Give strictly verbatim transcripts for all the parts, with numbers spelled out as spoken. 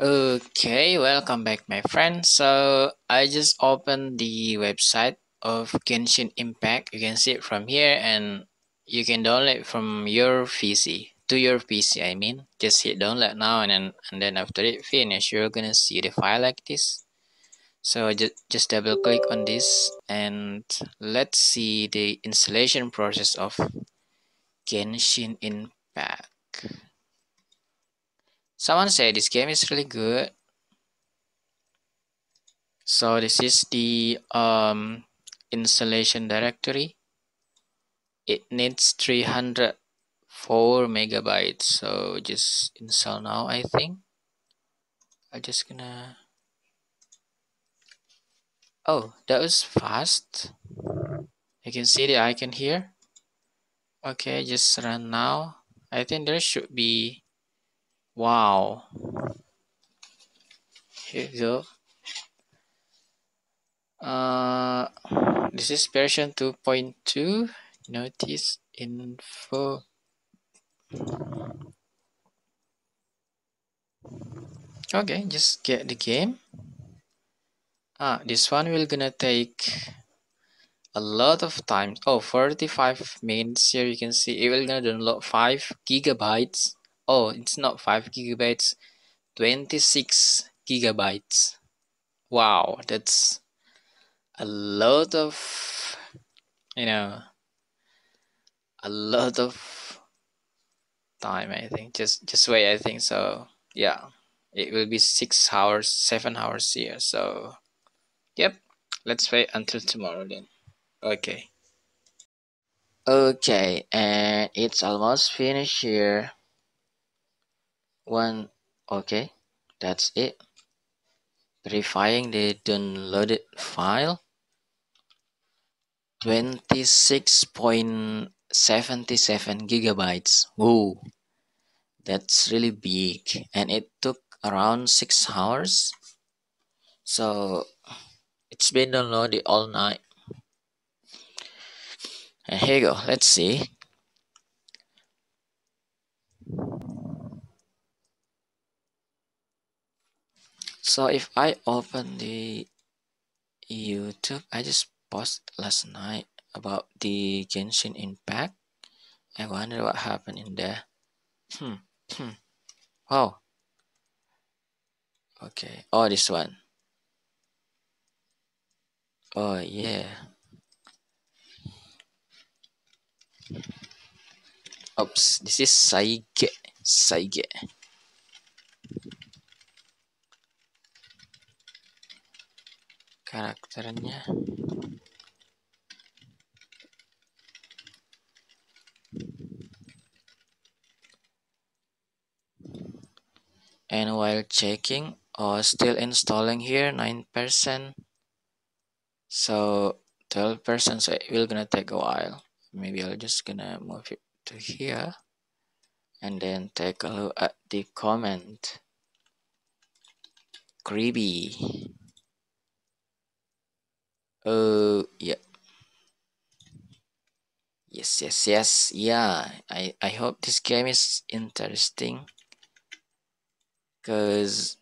Okay, welcome back my friend. So I just opened the website of Genshin Impact. You can see it from here and you can download it from your P C to your P C. I mean, just hit download now and then and then after it finish, you're gonna see the file like this. So just just double click on this and let's see the installation process of Genshin Impact. Someone said this game is really good. So this is the um, installation directory. It needs three hundred four megabytes. So just install now, I think. I'm just gonna... Oh, that was fast. You can see the icon here. Okay, just run now. I think there should be... Wow, here you go. Uh, this is version two point two. Notice info. Okay, just get the game. Ah, this one will gonna take a lot of time. Oh, forty-five minutes. Here you can see it will gonna download five gigabytes. Oh, it's not five gigabytes, twenty-six gigabytes. Wow, that's a lot of, you know, a lot of time, I think. Just just wait, I think. So, yeah, it will be six hours, seven hours here. So, yep, let's wait until tomorrow then. Okay. Okay, and it's almost finished here. One, okay, that's it. Verifying the downloaded file. twenty-six point seven seven gigabytes. Whoa, that's really big. And it took around six hours. So it's been downloaded all night. And here you go, let's see. So if I open the YouTube, I just posted last night about the Genshin Impact. I wonder what happened in there. Hmm. Hmm. Wow. Okay. Oh, this one. Oh, yeah. Oops. This is Saige. Saige. Karakternya and while checking or oh, still installing here nine percent, so twelve percent, so it will gonna take a while. Maybe I'll just gonna move it to here and then take a look at the comment. Creepy. Oh, uh, yeah. Yes, yes, yes. Yeah, I, I hope this game is interesting. Because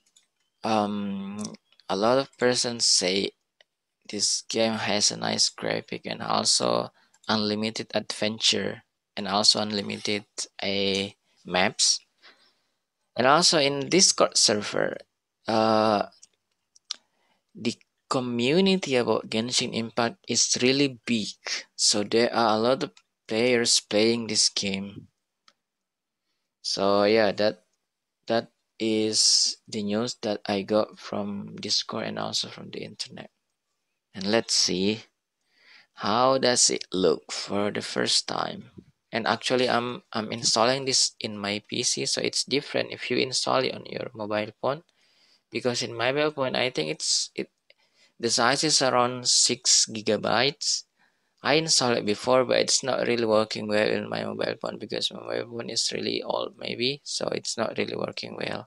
um, a lot of persons say this game has a nice graphic and also unlimited adventure and also unlimited uh, maps. And also in Discord server, uh, the community about Genshin Impact is really big, so there are a lot of players playing this game. So yeah, that that is the news that I got from Discord and also from the internet. And let's see how does it look for the first time. And actually I'm I'm installing this in my P C, so it's different if you install it on your mobile phone, because in my mobile phone I think it's it the size is around six gigabytes. I installed it before, but it's not really working well in my mobile phone because my mobile phone is really old maybe. So it's not really working well.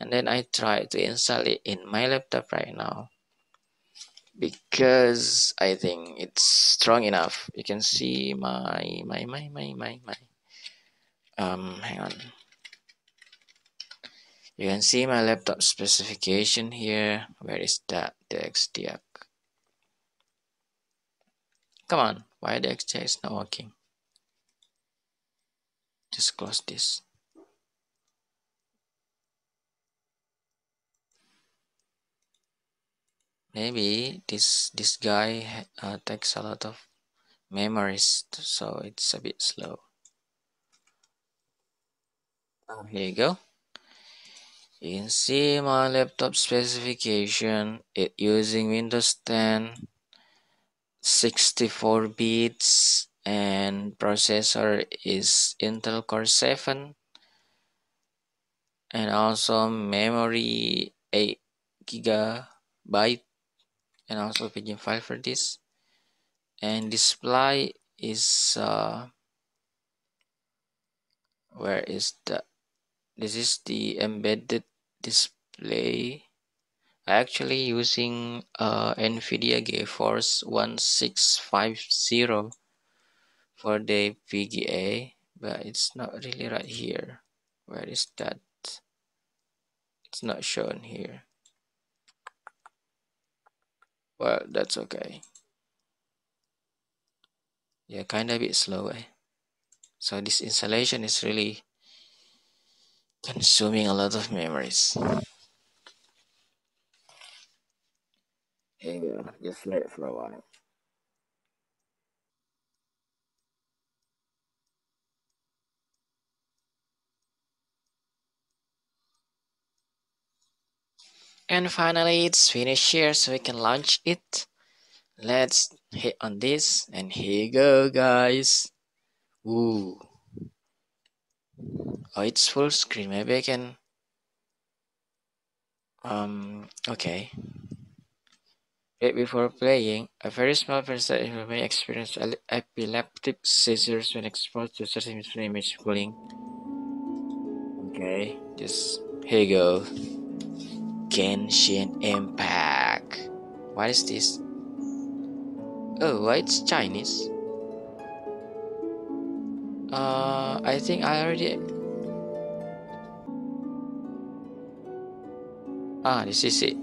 And then I tried to install it in my laptop right now, because I think it's strong enough. You can see my, my, my, my, my, my. Um, hang on. You can see my laptop specification here. Where is that? The X D A C. Come on, why the X D A C is not working? Just close this. Maybe this this guy uh, takes a lot of memories, so it's a bit slow. Oh, here you go. You can see my laptop specification. It using Windows ten, sixty-four bits, and processor is Intel Core seven, and also memory eight gigabyte, and also P G M five for this, and display is uh, where is the this is the embedded display. I actually using uh, NVIDIA GeForce one six five zero for the V G A, but it's not really right here. Where is that? It's not shown here. Well, that's okay. Yeah, kind of a bit slow, eh? So this installation is really consuming a lot of memories. Here you go. Just let it for a while. And finally, it's finished here, so we can launch it. Let's hit on this, and here you go, guys. Woo! Oh, it's full screen. Maybe I can. Um. Okay. Wait, before playing, a very small percentage of you may experience epileptic seizures when exposed to certain image cooling. Okay, just here you go. Genshin Impact. What is this? Oh, why it's Chinese? Uh, I think I already. Ah, this is it.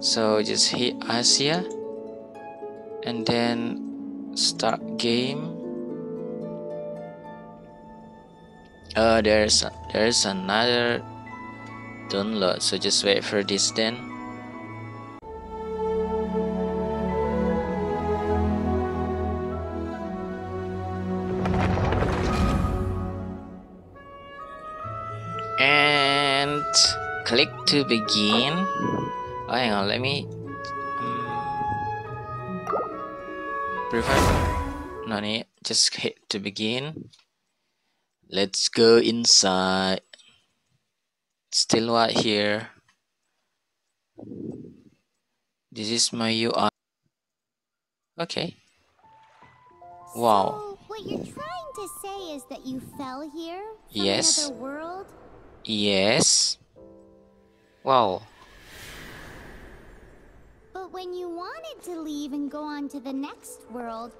So just hit Asia, and then start game. Uh, there's there's another download, so just wait for this then. And click to begin. Oh, hang on, let me um, preview. No need, just hit to begin. Let's go inside. Still white here. This is my U I. Okay. Wow. So, what you're trying to say is that you fell here from yes. another world? Yes. Wow. But when you wanted to leave and go on to the next world,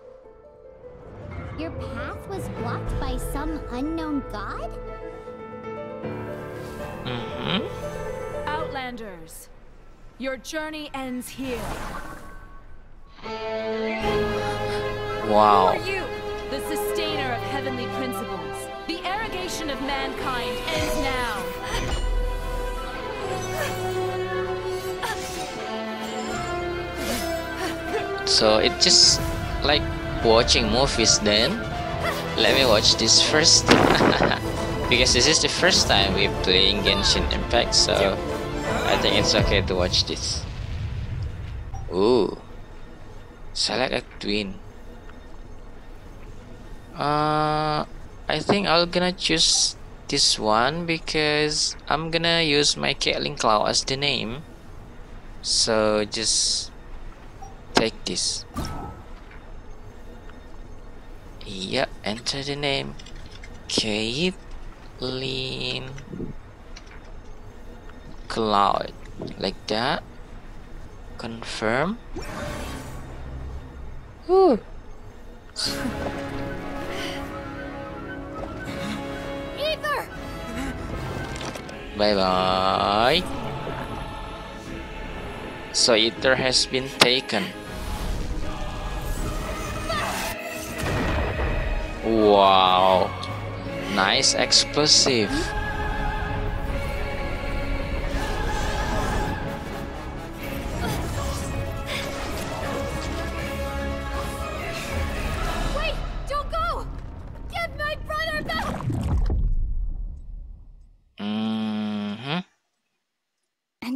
your path was blocked by some unknown god? Mm-hmm. Outlanders, your journey ends here. Wow. Who are you? The sustainer of heavenly principles. The arrogation of mankind ends now. So it's just like watching movies then. Let me watch this first. Because this is the first time we're playing Genshin Impact, so I think it's okay to watch this. Ooh. Select a twin. Uh, I think I'm gonna choose this one because I'm gonna use my Caitlyn Cloud as the name. So just take this. Yep, enter the name. Caitlyn Lean Cloud, like that. Confirm. Woo. Ether. Bye bye. So ether has been taken. Wow, nice explosive.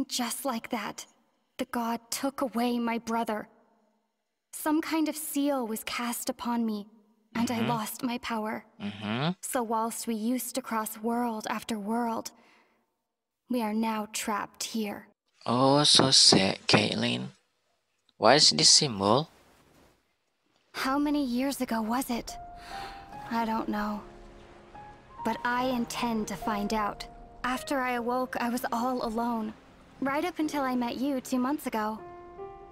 Just like that, the god took away my brother. Some kind of seal was cast upon me, and mm-hmm. I lost my power. Mm-hmm. So whilst we used to cross world after world, we are now trapped here. Oh, so sad, Caitlin. What is this symbol? How many years ago was it? I don't know. But I intend to find out. After I awoke, I was all alone. Right up until I met you two months ago.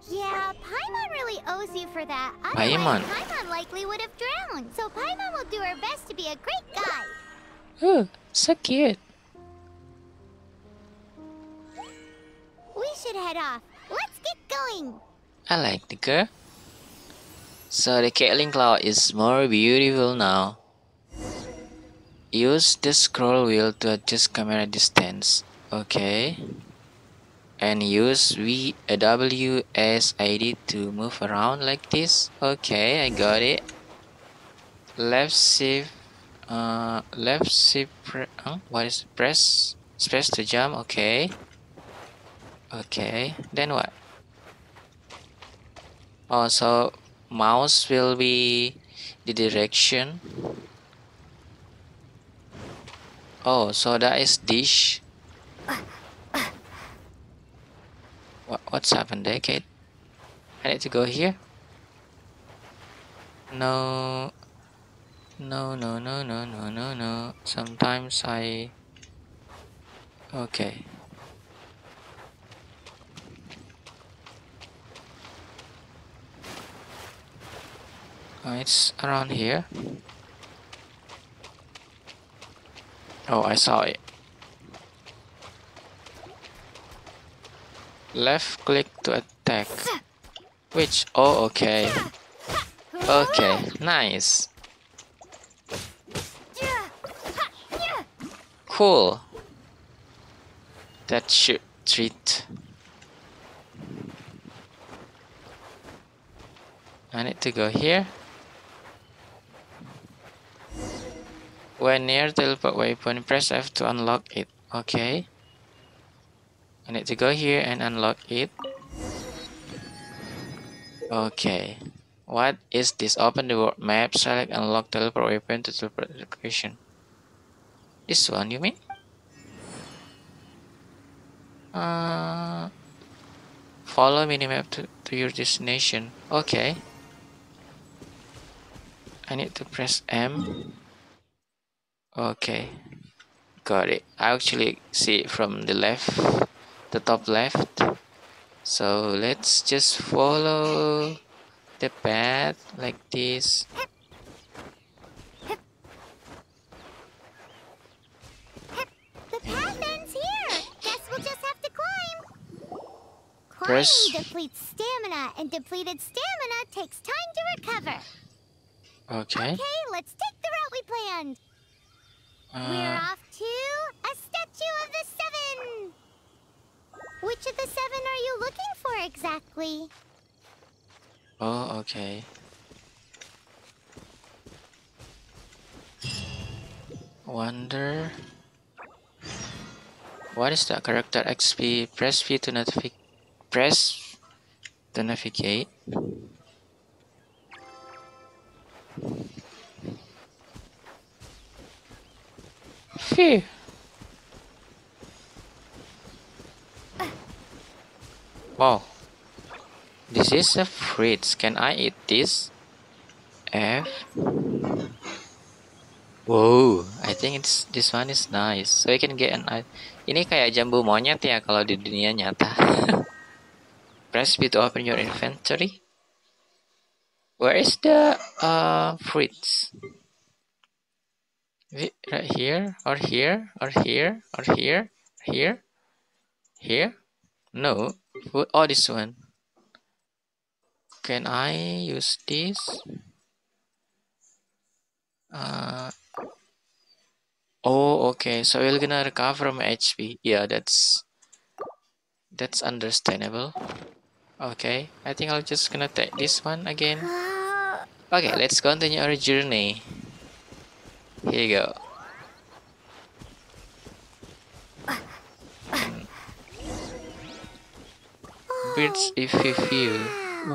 Yeah, Paimon really owes you for that. Paimon. Paimon likely would have drowned, so Paimon will do her best to be a great guide. Oh, so cute. We should head off. Let's get going. I like the girl. So the Caitlyn cloud is more beautiful now. Use the scroll wheel to adjust camera distance. Okay. And use W S I D to move around like this. Okay, I got it. Left shift, uh, left shift. Huh? What is it? Press space to jump. Okay. Okay. Then what? Oh, so mouse will be the direction. Oh, so that is dish. What's happened there, Kate? I need to go here. No, no, no, no, no, no, no, no. Sometimes I. Okay. Oh, it's around here. Oh, I saw it. Left click to attack. Which? Oh, okay. Okay, nice. Cool. That should treat. I need to go here. When near teleport weapon, press F to unlock it. Okay. I need to go here and unlock it. Okay. What is this? Open the world map, select unlock teleport weapon to teleport location. This one, you mean? Uh, follow minimap to, to your destination. Okay. I need to press M. Okay. Got it. I actually see it from the left. The top left. So let's just follow the path like this. The path ends here. Guess we'll just have to climb. Press. Climbing depletes stamina, and depleted stamina takes time to recover. Okay. Okay, let's take the route we planned. Uh, We're off to a statue of the seven. Which of the seven are you looking for exactly? Oh, okay. Wonder. What is that character X P? Press V to navigate. Press to navigate. Phew. Wow, this is a fridge. Can I eat this? F. Wow, I think it's this one is nice. So I can get an. Ini kayak jambu monyet ya kalau di dunia nyata. Press B to open your inventory. Where is the uh fridge? Right here or here or here or here or here, here, no, put all this one. Can I use this? Uh, oh, okay, so we're gonna recover from H P. Yeah, that's that's understandable. Okay, I think I'll just gonna take this one again. Okay, let's continue our journey. Here you go. Birds if you feel.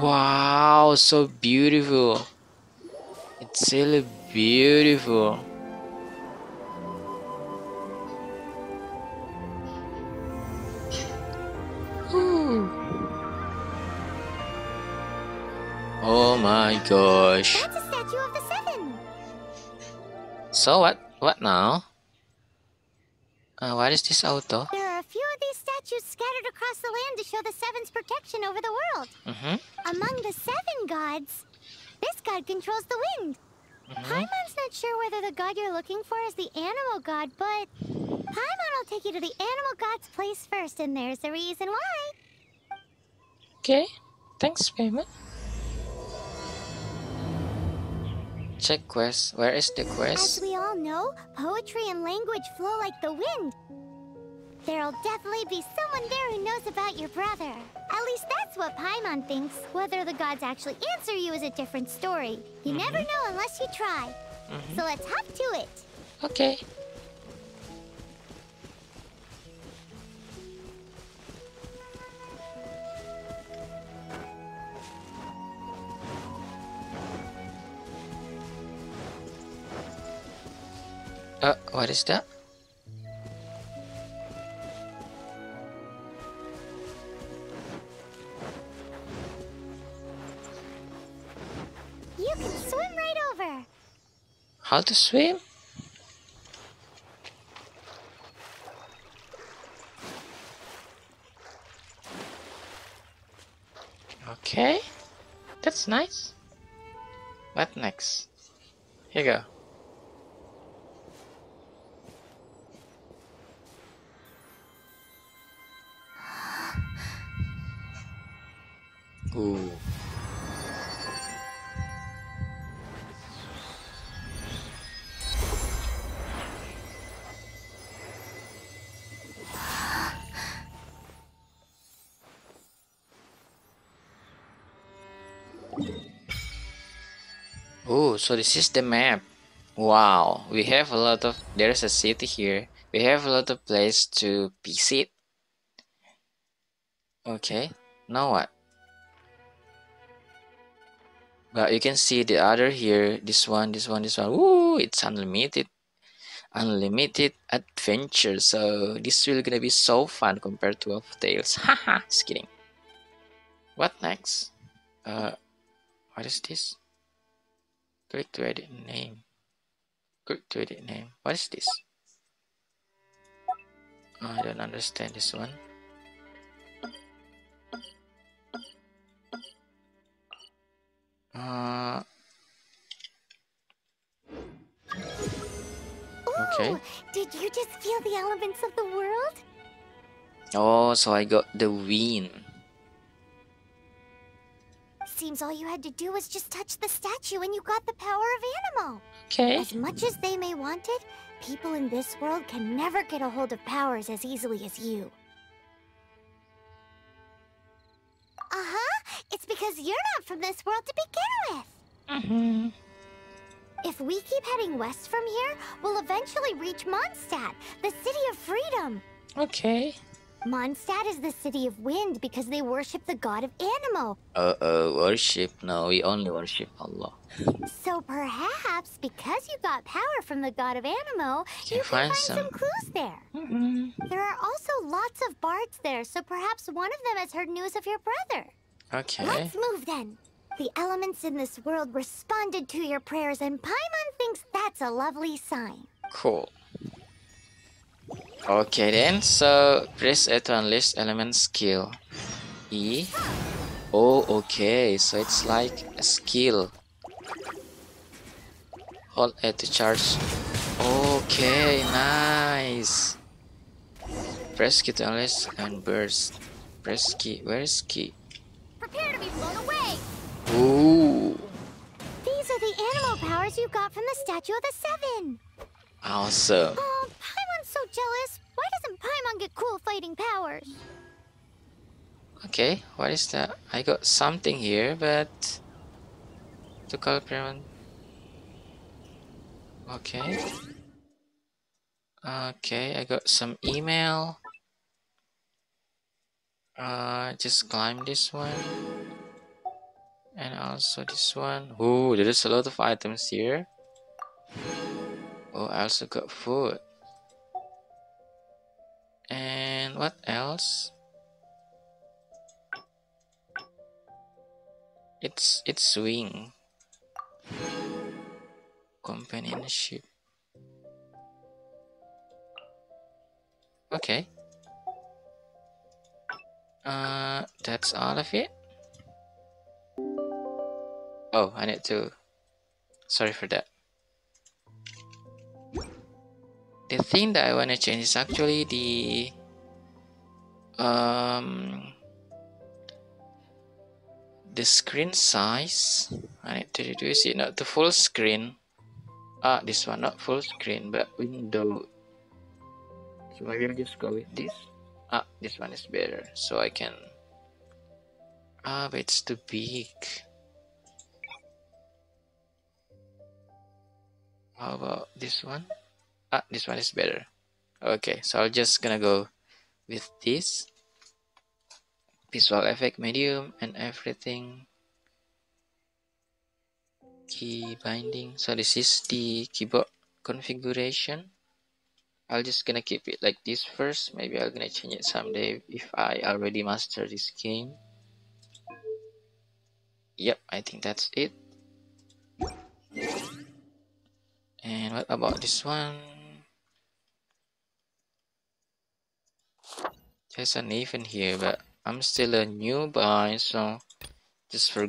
Wow, so beautiful. It's really beautiful. Oh my gosh. That's a statue of the seven. So what? What now? Uh, what is this auto? There are a few of these statues scattered across the land to show the seven's protection over the world. Mm-hmm. Among the seven gods, this god controls the wind. Mm-hmm. Paimon's not sure whether the god you're looking for is the animal god, but Paimon will take you to the animal god's place first, and there's a reason why. Okay. Thanks, Paimon. Check quest. Where is the quest? As we all know, poetry and language flow like the wind. There'll definitely be someone there who knows about your brother. At least that's what Paimon thinks. Whether the gods actually answer you is a different story. You mm-hmm. never know unless you try. Mm-hmm. So let's hop to it. Okay. Uh, what is that? You can swim right over. How to swim? Okay, that's nice. What next? Here you go. Ooh. Oh, so this is the map. Wow, we have a lot of, there's a city here. We have a lot of place to visit. Okay, now what? But you can see the other here, this one, this one, this one. Woo, it's unlimited, unlimited adventure. So this will gonna be so fun compared to Wolf Tales. Haha, just kidding. What next? Uh, what is this? Click to edit name. Click to edit name. What is this? Oh, I don't understand this one. Uh, okay. Ooh, did you just feel the elements of the world? Oh, so I got the wind. Seems all you had to do was just touch the statue and you got the power of Anemo. Okay. As much as they may want it, people in this world can never get a hold of powers as easily as you. It's because you're not from this world to begin with. Mm-hmm. If we keep heading west from here, we'll eventually reach Mondstadt, the city of freedom. Okay. Mondstadt is the city of wind because they worship the god of Anemo. Uh-oh, worship? No, we only worship Allah. So perhaps because you got power from the god of Anemo, you can find some, some clues there. Mm-hmm. There are also lots of bards there, so perhaps one of them has heard news of your brother. Okay. Let's move then. The elements in this world responded to your prayers, and Paimon thinks that's a lovely sign. Cool. Okay then, so press A to unleash element skill. E. Oh, okay, so it's like a skill. Hold A to charge. Okay, nice. Press key to unleash and burst. Press key. Where is key? Prepare to be blown away. Ooh. These are the animal powers you got from the Statue of the Seven. Awesome. Oh, Paimon's so jealous. Why doesn't Paimon get cool fighting powers? Okay, what is that? I got something here, but to call Paimon. Okay. Okay, I got some email. Uh, just climb this one. And also this one. Ooh, there is a lot of items here. Oh, I also got food. And what else? It's it's swing. Companionship. Okay. Uh, that's all of it. Oh, I need to. Sorry for that. The thing that I want to change is actually the um the screen size. I need to reduce it not to full screen. Ah, this one not full screen, but window. So maybe I'll just go with this. Ah, this one is better, so I can. Ah, but it's too big. How about this one? Ah, this one is better. Okay, so I'm just gonna go with this. Visual effect medium and everything. Key binding. So this is the keyboard configuration. I'll just gonna keep it like this first. Maybe I'm gonna change it someday if I already master this game. Yep, I think that's it. And what about this one? There's an even here, but I'm still a newbie, so just for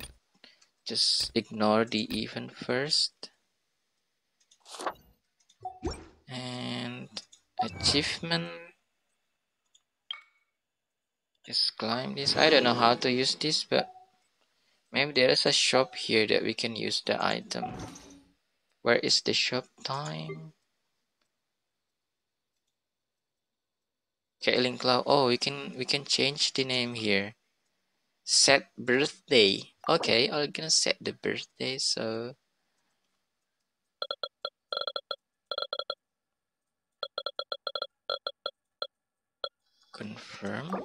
just ignore the even first. And achievement, just climb this. I don't know how to use this, but maybe there is a shop here that we can use the item. Where is the shop time? Kaelin Cloud. Oh, we can we can change the name here. Set birthday. Okay, I'm gonna set the birthday. So confirm.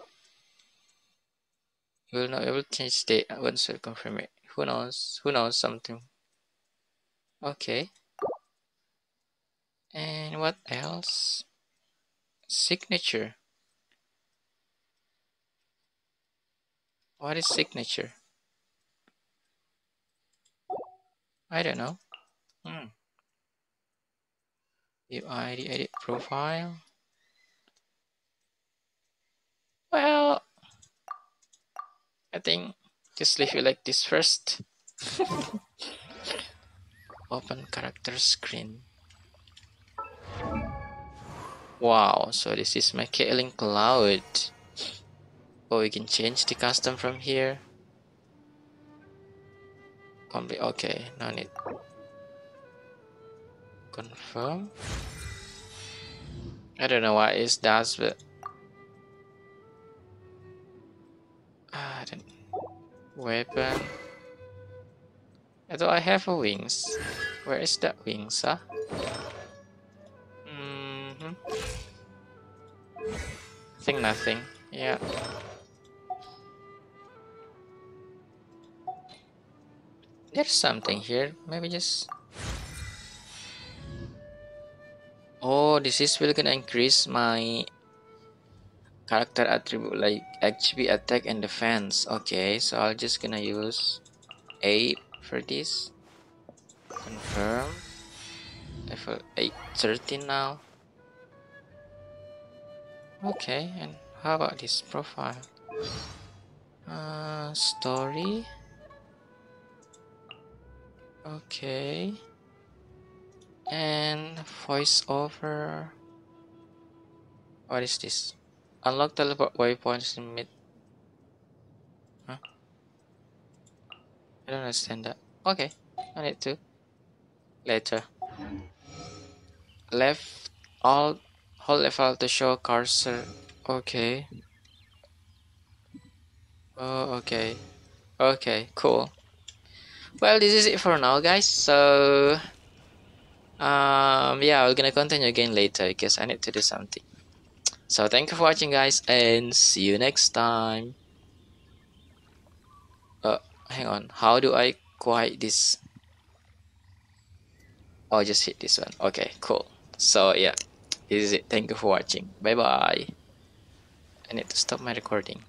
We'll not able to change date once we confirm it. Who knows? Who knows something? Okay. And what else? Signature. What is signature? I don't know. Hmm. U I D edit profile. Well, I think just leave it like this first. Open character screen. Wow, so this is my Kaelin Cloud. Oh, we can change the custom from here. Complete. Okay, no need. Confirm. I don't know why it does, but I don't. Weapon. I thought I have a wings. Where is that wings, huh? Mm-hmm. I think nothing. Yeah. There's something here. Maybe just. Oh, this is really gonna increase my character attribute like H P, attack, and defense. Okay, so I'm just gonna use eight. For this, confirm. Level eight thirteen now. Okay, and how about this profile? Uh, story. Okay. And voiceover. What is this? Unlock teleport waypoints in mid. Huh? I don't understand that. Okay, I need to later. Left alt, hold left alt to show cursor. Okay. Oh, okay. Okay, cool. Well, this is it for now, guys. So, um, yeah, we're gonna continue again later because I need to do something. So thank you for watching, guys, and see you next time. Uh, hang on. How do I quiet this? Oh, just hit this one. Okay, cool. So yeah, this is it. Thank you for watching. Bye bye. I need to stop my recording.